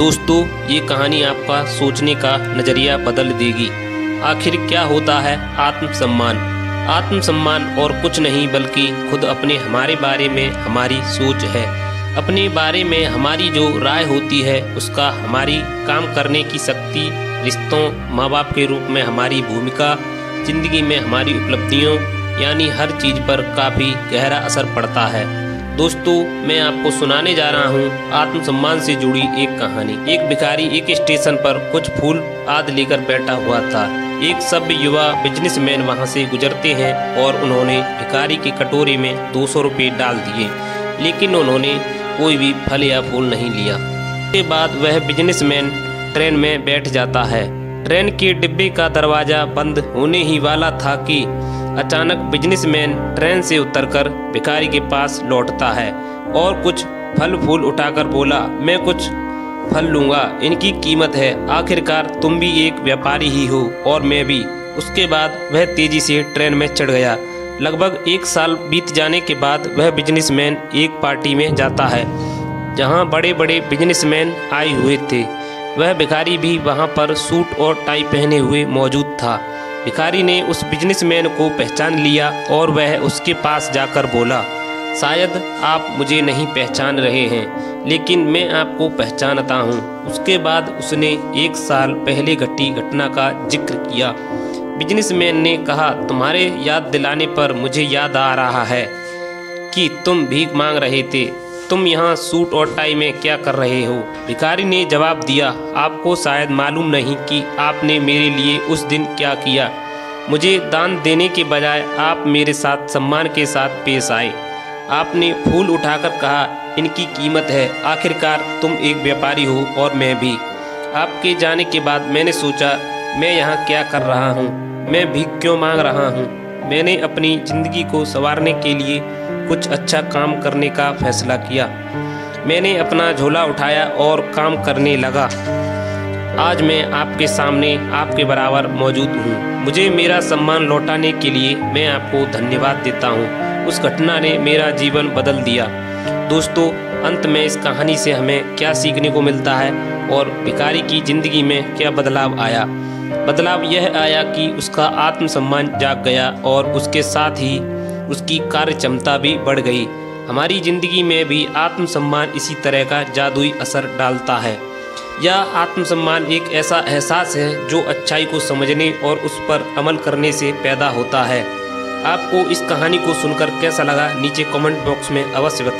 दोस्तों ये कहानी आपका सोचने का नज़रिया बदल देगी। आखिर क्या होता है आत्मसम्मान? आत्मसम्मान और कुछ नहीं बल्कि खुद अपने हमारे बारे में हमारी सोच है। अपने बारे में हमारी जो राय होती है उसका हमारी काम करने की शक्ति, रिश्तों, माँ बाप के रूप में हमारी भूमिका, ज़िंदगी में हमारी उपलब्धियों यानी हर चीज़ पर काफ़ी गहरा असर पड़ता है। दोस्तों मैं आपको सुनाने जा रहा हूँ आत्मसम्मान से जुड़ी एक कहानी। एक भिखारी एक स्टेशन पर कुछ फूल आदि लेकर बैठा हुआ था। एक सभ्य युवा बिजनेसमैन वहाँ से गुजरते हैं और उन्होंने भिखारी के कटोरे में 200 रुपये डाल दिए, लेकिन उन्होंने कोई भी फल या फूल नहीं लिया। इसके बाद वह बिजनेसमैन ट्रेन में बैठ जाता है। ट्रेन के डिब्बे का दरवाज़ा बंद होने ही वाला था कि अचानक बिजनेसमैन ट्रेन से उतरकर भिखारी के पास लौटता है और कुछ फल फूल उठाकर बोला, मैं कुछ फल लूँगा, इनकी कीमत है, आखिरकार तुम भी एक व्यापारी ही हो और मैं भी। उसके बाद वह तेज़ी से ट्रेन में चढ़ गया। लगभग 1 साल बीत जाने के बाद वह बिजनेसमैन एक पार्टी में जाता है जहाँ बड़े बड़े बिजनेसमैन आए हुए थे। वह भिखारी भी वहाँ पर सूट और टाई पहने हुए मौजूद था। भिखारी ने उस बिजनेसमैन को पहचान लिया और वह उसके पास जाकर बोला, शायद आप मुझे नहीं पहचान रहे हैं लेकिन मैं आपको पहचानता हूँ। उसके बाद उसने 1 साल पहले घटी घटना का जिक्र किया। बिजनेसमैन ने कहा, तुम्हारे याद दिलाने पर मुझे याद आ रहा है कि तुम भीख मांग रहे थे, तुम यहाँ सूट और टाई में क्या कर रहे हो? भिखारी ने जवाब दिया, आपको शायद मालूम नहीं कि आपने मेरे लिए उस दिन क्या किया। मुझे दान देने के बजाय आप मेरे साथ सम्मान के साथ पेश आए। आपने फूल उठाकर कहा, इनकी कीमत है, आखिरकार तुम एक व्यापारी हो और मैं भी। आपके जाने के बाद मैंने सोचा, मैं यहाँ क्या कर रहा हूँ, मैं भीख क्यों मांग रहा हूँ। मैंने अपनी ज़िंदगी को संवारने के लिए कुछ अच्छा काम करने का फैसला किया। मैंने अपना झोला उठाया और काम करने लगा। आज मैं आपके सामने आपके बराबर मौजूद हूँ। मुझे मेरा सम्मान लौटाने के लिए मैं आपको धन्यवाद देता हूँ। उस घटना ने मेरा जीवन बदल दिया। दोस्तों अंत में इस कहानी से हमें क्या सीखने को मिलता है और भिखारी की ज़िंदगी में क्या बदलाव आया? बदलाव यह आया कि उसका आत्मसम्मान जाग गया और उसके साथ ही उसकी कार्य क्षमता भी बढ़ गई। हमारी ज़िंदगी में भी आत्मसम्मान इसी तरह का जादुई असर डालता है। यह आत्मसम्मान एक ऐसा एहसास है जो अच्छाई को समझने और उस पर अमल करने से पैदा होता है। आपको इस कहानी को सुनकर कैसा लगा नीचे कमेंट बॉक्स में अवश्य बताएं।